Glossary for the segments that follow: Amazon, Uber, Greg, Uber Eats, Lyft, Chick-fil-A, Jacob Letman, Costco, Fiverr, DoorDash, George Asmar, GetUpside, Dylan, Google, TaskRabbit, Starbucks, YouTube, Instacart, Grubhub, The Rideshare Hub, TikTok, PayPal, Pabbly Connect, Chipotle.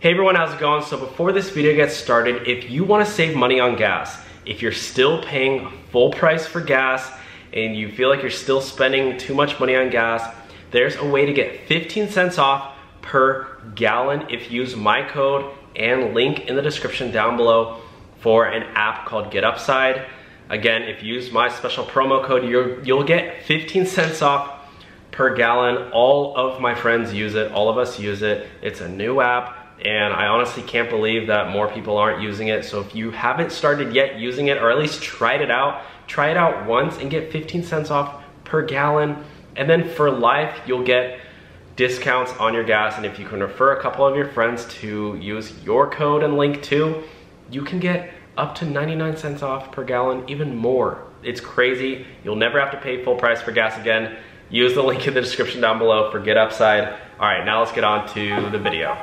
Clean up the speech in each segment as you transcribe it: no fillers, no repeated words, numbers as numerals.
Hey everyone, how's it going? So before this video gets started, if you want to save money on gas, if you're still paying full price for gas and you feel like you're still spending too much money on gas, there's a way to get 15 cents off per gallon if you use my code and link in the description down below for an app called GetUpside. Again, if you use my special promo code, you'll get 15 cents off per gallon. All of my friends use it, all of us use it. It's a new app. And I honestly can't believe that more people aren't using it. So if you haven't started yet using it, or at least try it out once and get 15 cents off per gallon. And then for life, you'll get discounts on your gas. And if you can refer a couple of your friends to use your code and link too, you can get up to 99 cents off per gallon, even more. It's crazy. You'll never have to pay full price for gas again. Use the link in the description down below for GetUpside. All right, now let's get on to the video.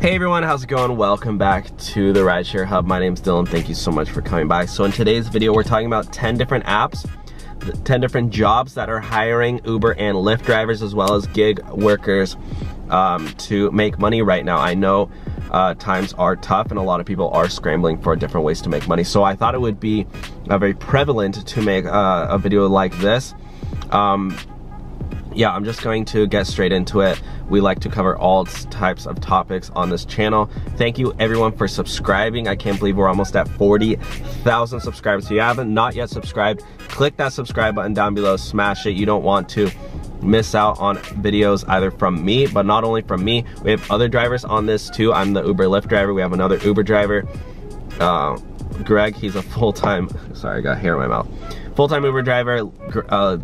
Hey everyone, how's it going? Welcome back to The Rideshare Hub. My name's Dylan, thank you so much for coming by. So in today's video, we're talking about 10 different apps, 10 different jobs that are hiring Uber and Lyft drivers as well as gig workers to make money right now. I know times are tough and a lot of people are scrambling for different ways to make money. So I thought it would be very prevalent to make a video like this. Yeah, I'm just going to get straight into it. We like to cover all types of topics on this channel. Thank you everyone for subscribing. I can't believe we're almost at 40,000 subscribers. If you haven't not yet subscribed, click that subscribe button down below, smash it. You don't want to miss out on videos either from me, but not only from me. We have other drivers on this too. I'm the Uber Lyft driver. We have another Uber driver, Greg, he's a full-time, sorry, I got hair in my mouth. Full-time Uber driver,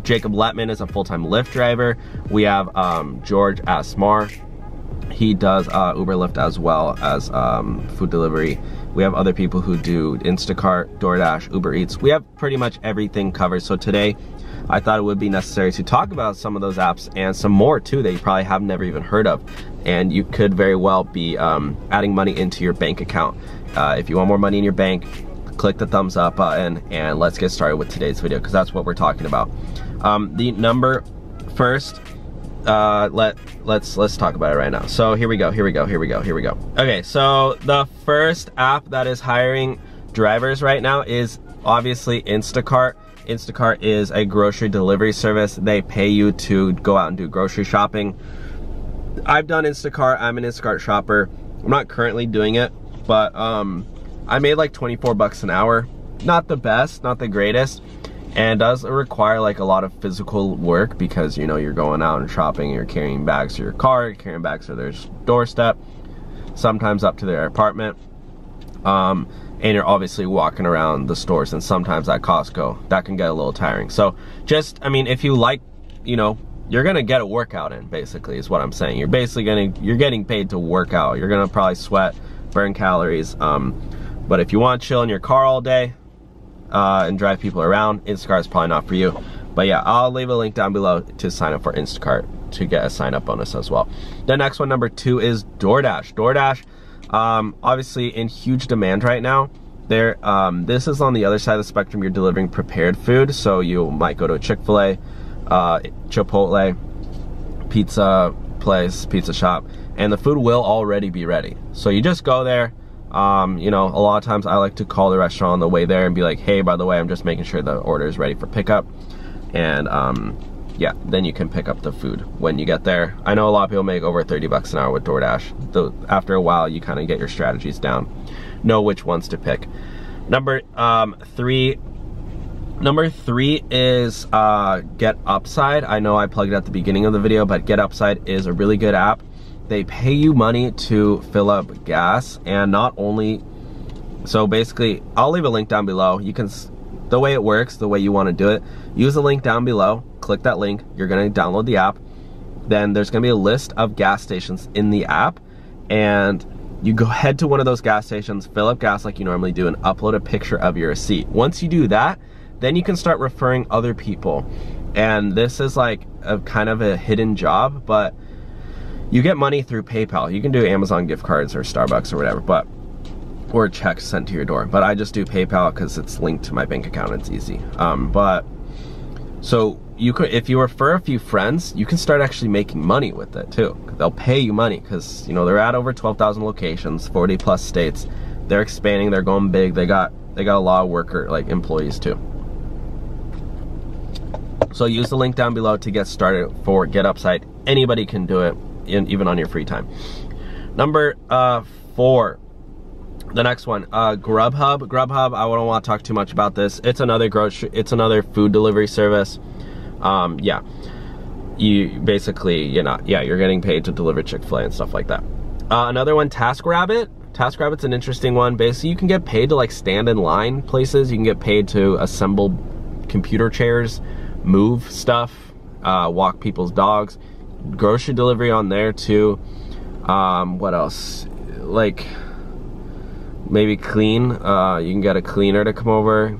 Jacob Letman is a full-time Lyft driver. We have George Asmar, he does Uber Lyft as well as food delivery. We have other people who do Instacart, DoorDash, Uber Eats. We have pretty much everything covered. So today, I thought it would be necessary to talk about some of those apps and some more too that you probably have never even heard of. And you could very well be adding money into your bank account. If you want more money in your bank, click the thumbs up button and let's get started with today's video because that's what we're talking about. The number first, let's talk about it right now. So here we go. Okay, so the first app that is hiring drivers right now is obviously Instacart. Instacart is a grocery delivery service. They pay you to go out and do grocery shopping. I've done Instacart, I'm an Instacart shopper. I'm not currently doing it, but I made like 24 bucks an hour. Not the best, not the greatest, and does require like a lot of physical work because you know you're going out and shopping, you're carrying bags to your car, you're carrying bags to their doorstep, sometimes up to their apartment, and you're obviously walking around the stores and sometimes at Costco. That can get a little tiring. So just, I mean, if you like, you know, you're gonna get a workout in basically is what I'm saying. You're basically you're getting paid to work out. You're gonna probably sweat, burn calories, but if you want to chill in your car all day and drive people around, Instacart is probably not for you. But yeah, I'll leave a link down below to sign up for Instacart to get a sign up bonus as well. The next one, number two, is DoorDash. DoorDash, obviously in huge demand right now. This is on the other side of the spectrum. You're delivering prepared food, so you might go to a Chick-fil-A, Chipotle, pizza place, pizza shop, and the food will already be ready. So you just go there. You know, a lot of times I like to call the restaurant on the way there and be like, hey, by the way, I'm just making sure the order is ready for pickup. And yeah, then you can pick up the food when you get there. I know a lot of people make over 30 bucks an hour with DoorDash. After a while, you kind of get your strategies down, know which ones to pick. Number three is GetUpside. I know I plugged it at the beginning of the video, but GetUpside is a really good app. They pay you money to fill up gas, and not only, so basically, I'll leave a link down below. You can, the way it works, the way you want to do it, use the link down below, click that link, you're going to download the app, then there's going to be a list of gas stations in the app, and you go head to one of those gas stations, fill up gas like you normally do, and upload a picture of your receipt. Once you do that, then you can start referring other people, and this is like a kind of a hidden job, but you get money through PayPal. You can do Amazon gift cards or Starbucks or whatever, but, or checks sent to your door. But I just do PayPal because it's linked to my bank account, it's easy. So you could, if you refer a few friends, you can start actually making money with it too. They'll pay you money because, you know, they're at over 12,000 locations, 40 plus states. They're expanding, they're going big. They got a lot of worker, like, employees too. So use the link down below to get started for GetUpside. Anybody can do it, even on your free time. Number 4, the next one, Grubhub. Grubhub, I don't want to talk too much about this. It's another food delivery service. Yeah, you basically, you're getting paid to deliver Chick-fil-A and stuff like that. Another one, TaskRabbit. TaskRabbit's an interesting one. Basically, you can get paid to, like, stand in line places. You can get paid to assemble computer chairs, move stuff, walk people's dogs, grocery delivery on there too. What else? Like, maybe clean. You can get a cleaner to come over.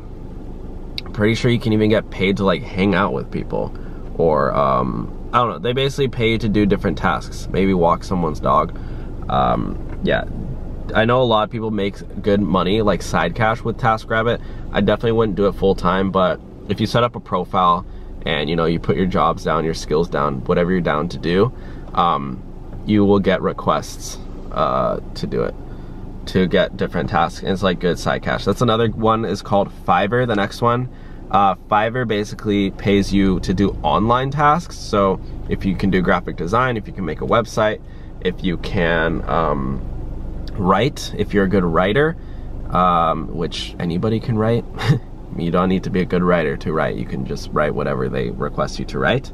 I'm pretty sure you can even get paid to, like, hang out with people, or I don't know. They basically pay you to do different tasks. Maybe walk someone's dog. Yeah. I know a lot of people make good money, like side cash, with TaskRabbit. I definitely wouldn't do it full time, but if you set up a profile and, you know, you put your jobs down, your skills down, whatever you're down to do, you will get requests to do it, to get different tasks, and it's like good side cash. That's another one, is called Fiverr, the next one. Fiverr basically pays you to do online tasks. So if you can do graphic design, if you can make a website, if you can write, if you're a good writer, which anybody can write. You don't need to be a good writer to write. You can just write whatever they request you to write.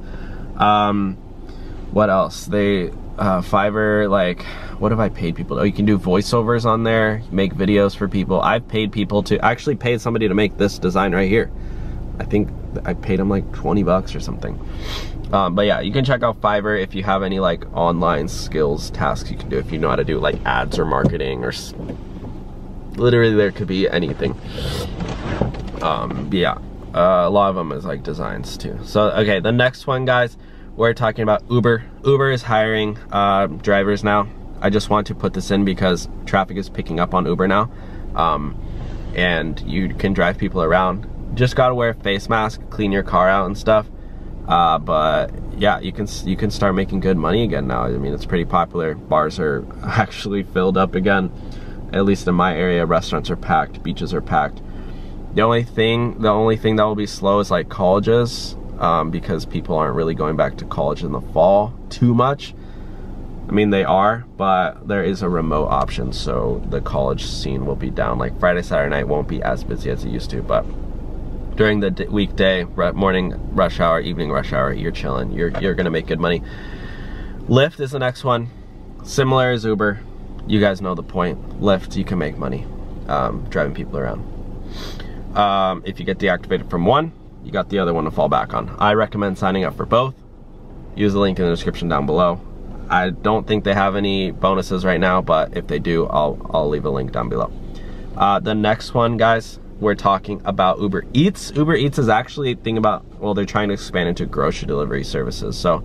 What else? They Fiverr, like, what have I paid people? Oh, you can do voiceovers on there, make videos for people. I've paid people to, I actually paid somebody to make this design right here. I think I paid him like 20 bucks or something. But yeah, you can check out Fiverr if you have any, like, online skills, tasks you can do, if you know how to do, like, ads or marketing, or literally there could be anything. Yeah, a lot of them is like designs too. So, okay, the next one, guys, we're talking about Uber. Uber is hiring drivers now. I just want to put this in because traffic is picking up on Uber now. And you can drive people around. Just gotta wear a face mask, clean your car out and stuff. But yeah, you can start making good money again now. I mean, it's pretty popular. Bars are actually filled up again, at least in my area. Restaurants are packed, beaches are packed. The only thing that will be slow is, like, colleges, because people aren't really going back to college in the fall too much. I mean, they are, but there is a remote option, so the college scene will be down. Like, Friday, Saturday night won't be as busy as it used to, but during the weekday, morning rush hour, evening rush hour, you're chilling. You're gonna make good money. Lyft is the next one. Similar as Uber, you guys know the point. Lyft, you can make money driving people around. If you get deactivated from one, you got the other one to fall back on. I recommend signing up for both. Use the link in the description down below. I don't think they have any bonuses right now, but if they do, I'll leave a link down below. The next one, guys, we're talking about Uber Eats. Uber Eats is actually thinking about, well, they're trying to expand into grocery delivery services. So,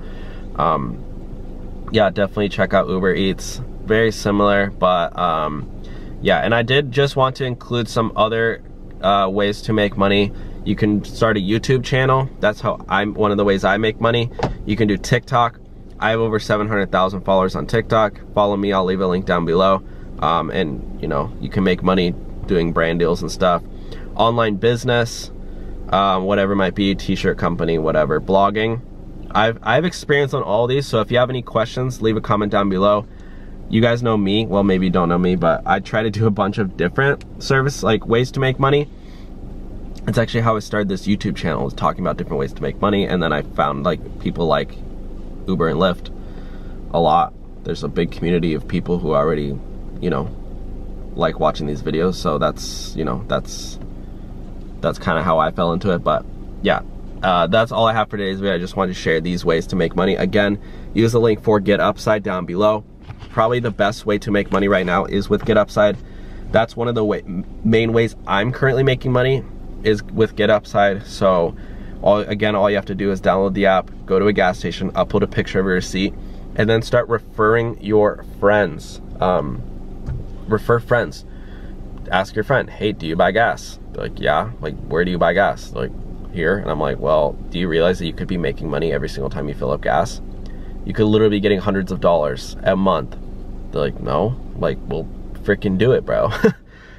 yeah, definitely check out Uber Eats. Very similar, but yeah, and I did just want to include some other ways to make money. You can start a YouTube channel. That's how one of the ways I make money. You can do TikTok. I have over 700,000 followers on TikTok. Follow me, I'll leave a link down below. And you know, you can make money doing brand deals and stuff. Online business, whatever it might be, t-shirt company, whatever, blogging. I've experience on all these, so if you have any questions, leave a comment down below. You guys know me, well, maybe you don't know me, but I try to do a bunch of different service, like, ways to make money. It's actually how I started this YouTube channel, was talking about different ways to make money, and then I found, like, people like Uber and Lyft a lot. There's a big community of people who already, you know, like watching these videos, so that's, you know, that's kind of how I fell into it. But yeah, that's all I have for today's video. I just wanted to share these ways to make money. Again, use the link for GetUpside down below. Probably the best way to make money right now is with GetUpside. That's one of the main ways I'm currently making money, is with GetUpside. So all you have to do is download the app, go to a gas station, upload a picture of your receipt, and then start referring your friends. Refer friends. Ask your friend, hey, do you buy gas? They're like, yeah. Like, where do you buy gas? They're like, here. And I'm like, well, do you realize that you could be making money every single time you fill up gas? You could literally be getting hundreds of dollars a month. They're like, no, like, we'll freaking do it, bro.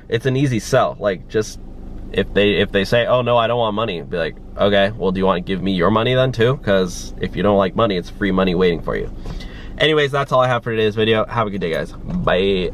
It's an easy sell. Like, just if they say, oh no, I don't want money, be like, okay, well, do you want to give me your money then too? Because if you don't like money, it's free money waiting for you. Anyways, that's all I have for today's video. Have a good day, guys. Bye.